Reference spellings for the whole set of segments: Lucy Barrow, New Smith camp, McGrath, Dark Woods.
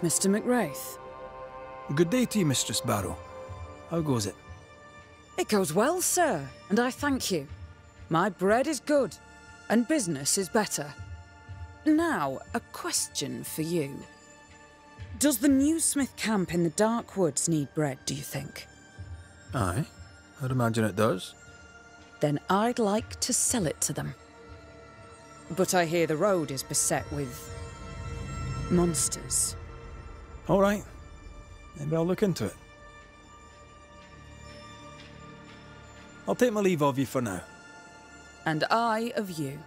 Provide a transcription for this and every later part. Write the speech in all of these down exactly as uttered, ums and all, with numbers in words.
Mister McGrath. Good day to you, Mistress Barrow. How goes it? It goes well, sir, and I thank you. My bread is good, and business is better. Now, a question for you. Does the New Smith camp in the Dark Woods need bread, do you think? Aye, I'd imagine it does. Then I'd like to sell it to them. But I hear the road is beset with monsters. All right, maybe I'll look into it. I'll take my leave of you for now. And I of you.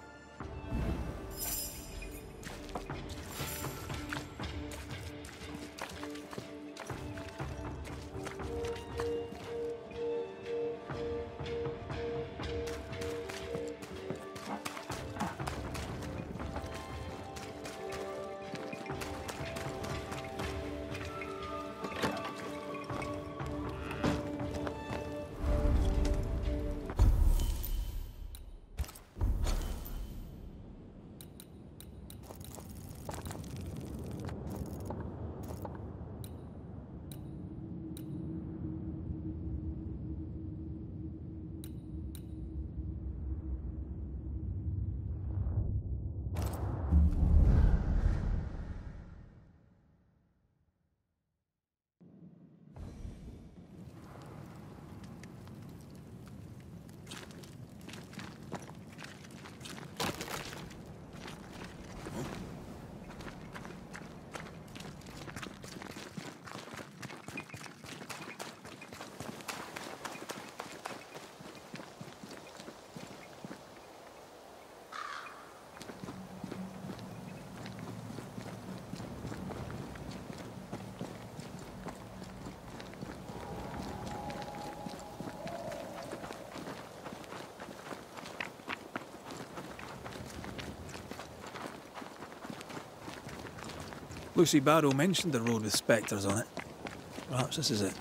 Lucy Barrow mentioned the road with spectres on it. Perhaps this is it.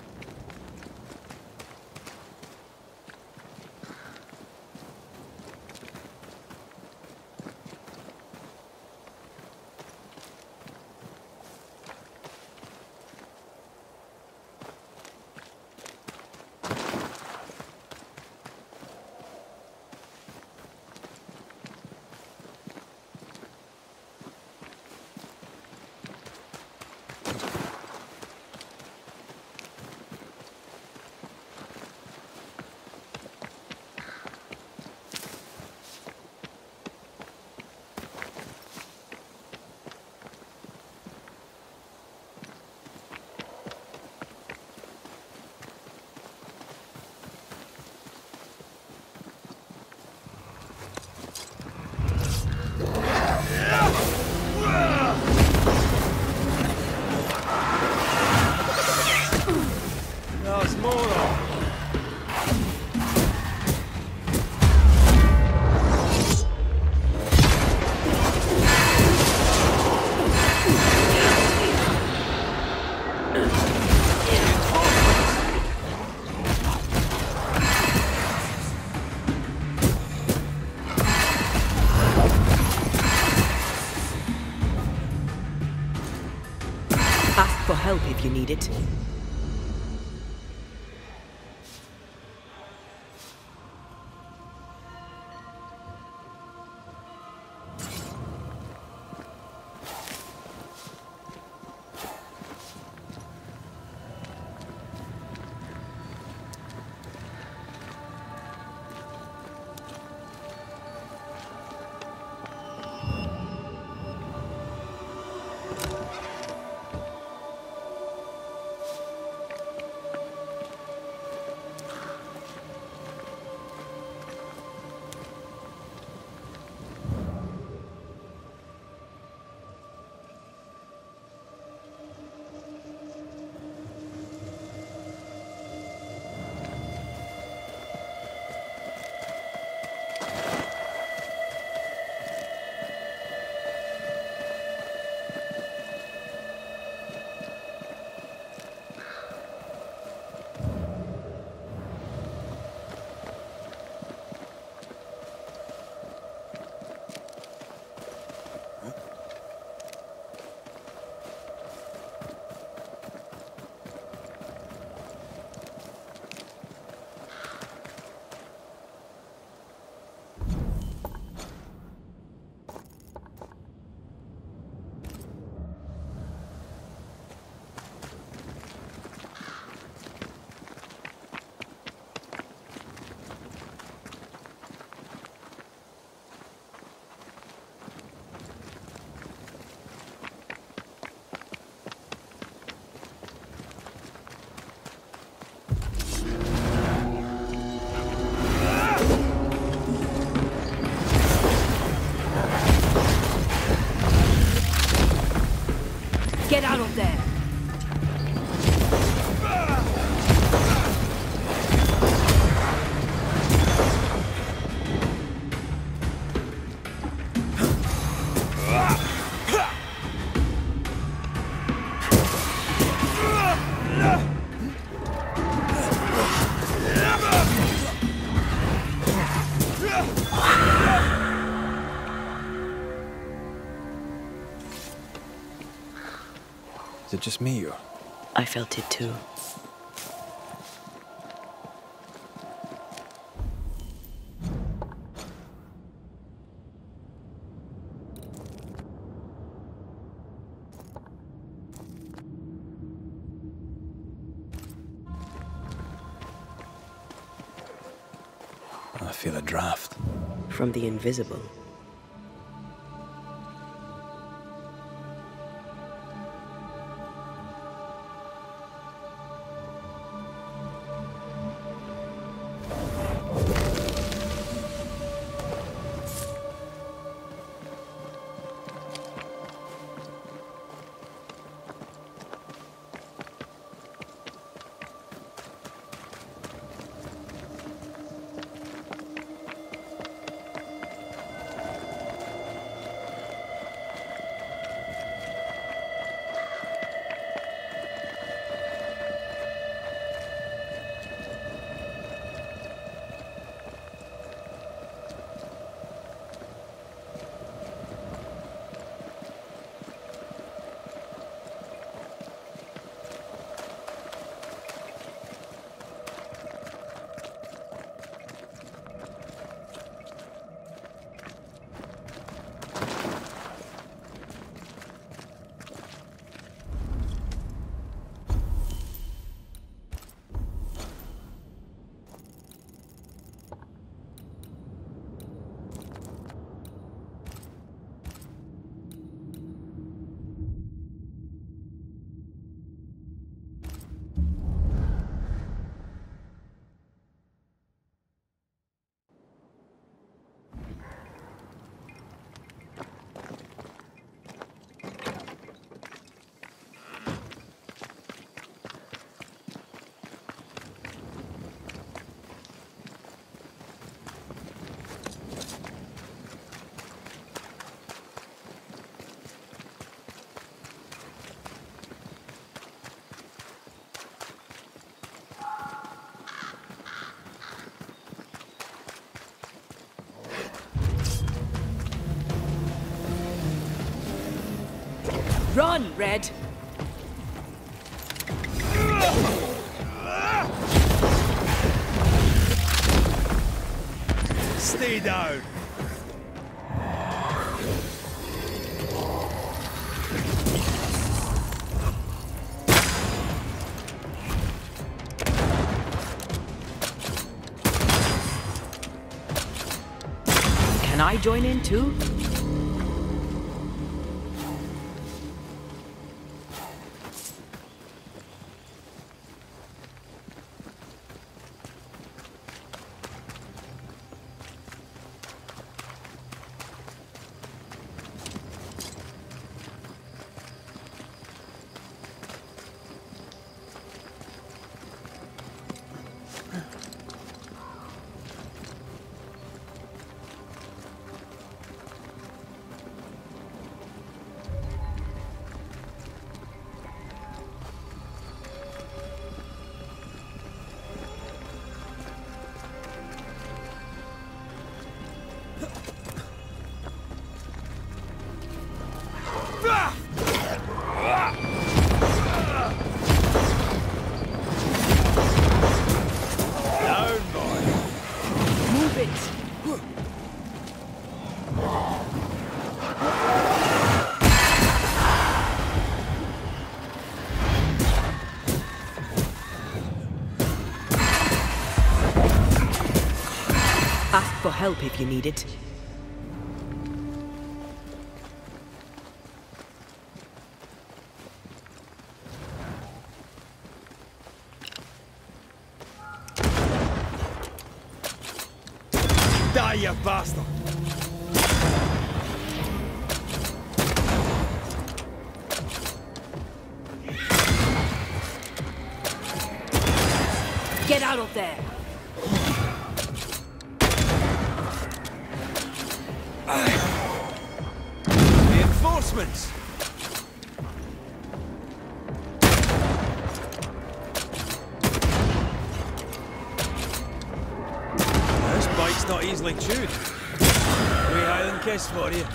Help if you need it. Get out of there! Just me, or? I felt it too. I feel a draft. From the invisible. Run, Red! Stay down! Can I join in too? Help if you need it. Die, you bastard! Get out of there! Reinforcements! This bite's not easily chewed. We Highland kiss for you.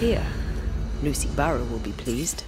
Here. Lucy Barrow will be pleased.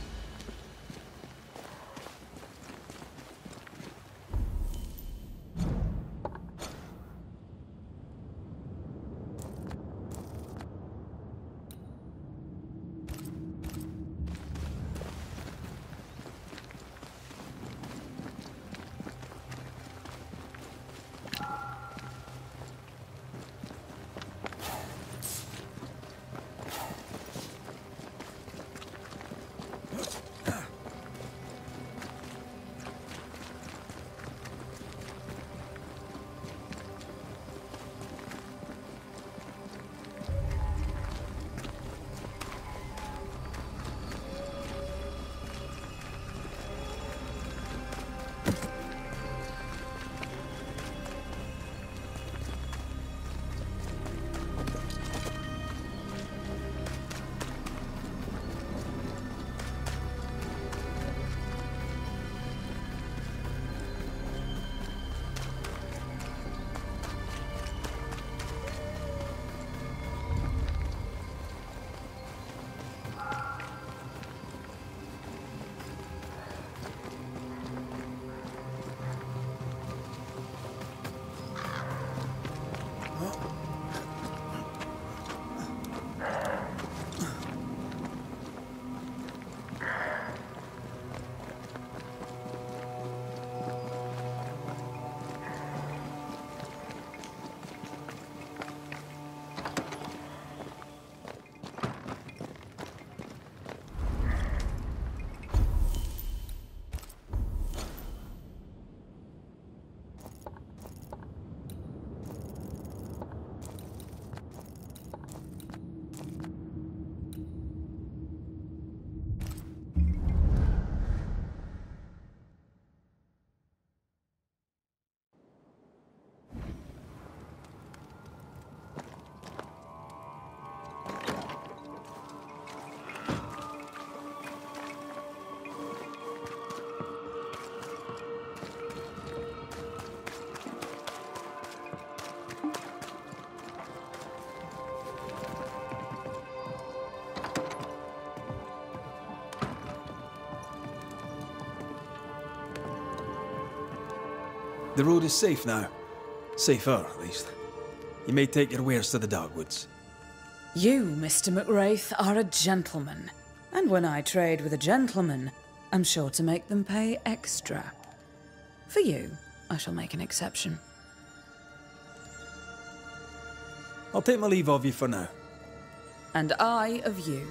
The road is safe now. Safer, at least. You may take your wares to the Dark Woods. You, Mister McGrath, are a gentleman. And when I trade with a gentleman, I'm sure to make them pay extra. For you, I shall make an exception. I'll take my leave of you for now. And I of you.